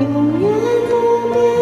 永远不变。